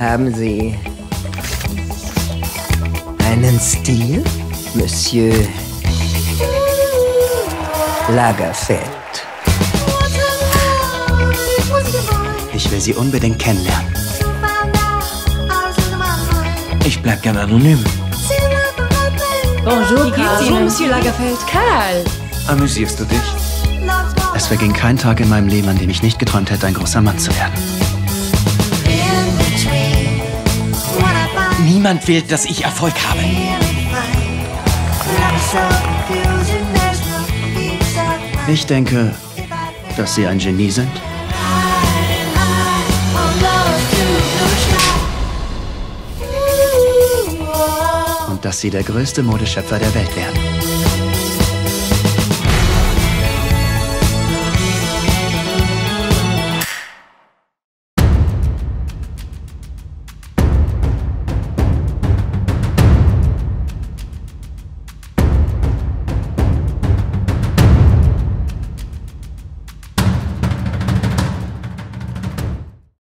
Haben Sie einen Stil, Monsieur Lagerfeld? Ich will Sie unbedingt kennenlernen. Ich bleib gern anonym. Bonjour, Karl. Monsieur Lagerfeld. Karl! Amüsierst du dich? Es verging kein Tag in meinem Leben, an dem ich nicht geträumt hätte, ein großer Mann zu werden. Niemand will, dass ich Erfolg habe. Ich denke, dass Sie ein Genie sind. Und dass Sie der größte Modeschöpfer der Welt werden.